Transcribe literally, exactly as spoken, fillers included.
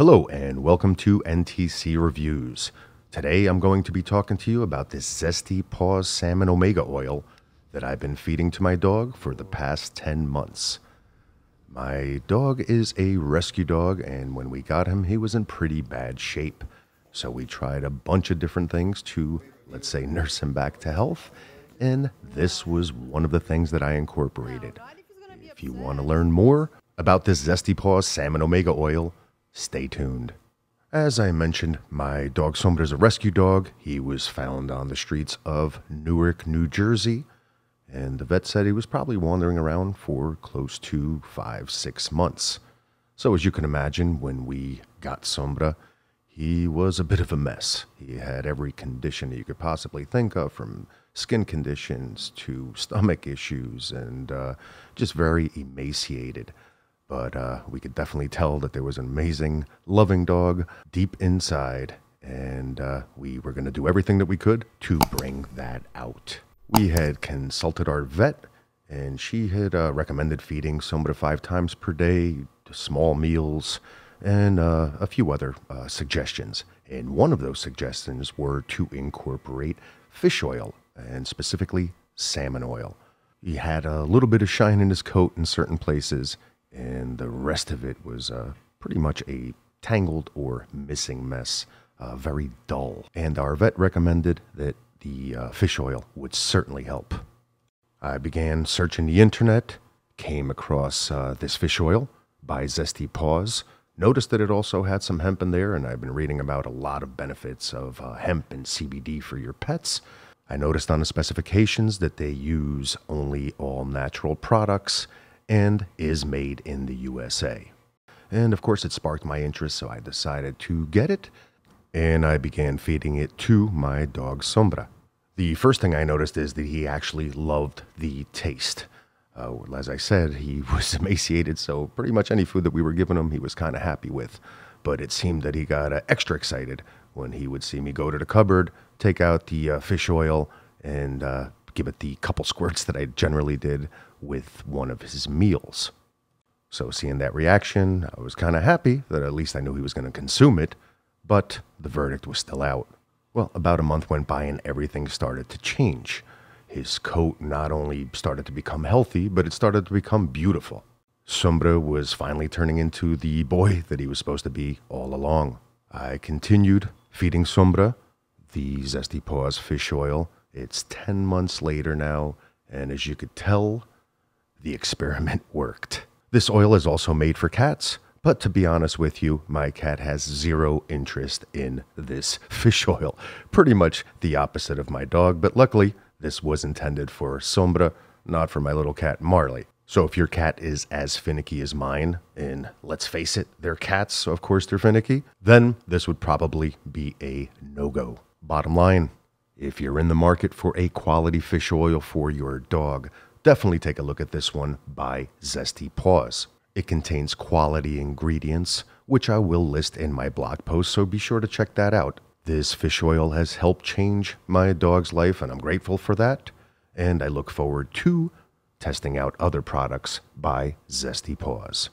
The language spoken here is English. Hello and welcome to N T C Reviews. Today I'm going to be talking to you about this Zesty Paws Salmon Omega Oil that I've been feeding to my dog for the past ten months. My dog is a rescue dog, and when we got him he was in pretty bad shape. So we tried a bunch of different things to, let's say, nurse him back to health, and this was one of the things that I incorporated. If you want to learn more about this Zesty Paws Salmon Omega Oil, stay tuned. As I mentioned, my dog Sombra is a rescue dog. He was found on the streets of Newark, New Jersey, and the vet said he was probably wandering around for close to five, six months. So as you can imagine, when we got Sombra, he was a bit of a mess. He had every condition that you could possibly think of, from skin conditions to stomach issues, and uh, just very emaciated. But uh, we could definitely tell that there was an amazing, loving dog deep inside, and uh, we were going to do everything that we could to bring that out. We had consulted our vet, and she had uh, recommended feeding Sombra five times per day, small meals, and uh, a few other uh, suggestions. And one of those suggestions were to incorporate fish oil, and specifically salmon oil. He had a little bit of shine in his coat in certain places, and the rest of it was uh, pretty much a tangled or missing mess, uh, very dull. And our vet recommended that the uh, fish oil would certainly help. I began searching the internet, came across uh, this fish oil by Zesty Paws, noticed that it also had some hemp in there, and I've been reading about a lot of benefits of uh, hemp and C B D for your pets. I noticed on the specifications that they use only all natural products, and is made in the U S A. And of course it sparked my interest, so I decided to get it, and I began feeding it to my dog Sombra. The first thing I noticed is that he actually loved the taste. Uh, as I said, he was emaciated, so pretty much any food that we were giving him he was kind of happy with. But it seemed that he got uh, extra excited when he would see me go to the cupboard, take out the uh, fish oil, and uh, give it the couple squirts that I generally did with one of his meals. So seeing that reaction, I was kind of happy that at least I knew he was going to consume it, but the verdict was still out. Well, about a month went by and everything started to change. His coat not only started to become healthy, but it started to become beautiful. Sombra was finally turning into the boy that he was supposed to be all along. I continued feeding Sombra the Zesty Paws fish oil. It's ten months later now, and as you could tell, the experiment worked. This oil is also made for cats, but to be honest with you, my cat has zero interest in this fish oil. Pretty much the opposite of my dog, but luckily, this was intended for Sombra, not for my little cat Marley. So if your cat is as finicky as mine, and let's face it, they're cats, so of course they're finicky, then this would probably be a no-go. Bottom line, if you're in the market for a quality fish oil for your dog, definitely take a look at this one by Zesty Paws. It contains quality ingredients, which I will list in my blog post, so be sure to check that out. This fish oil has helped change my dog's life, and I'm grateful for that. And I look forward to testing out other products by Zesty Paws.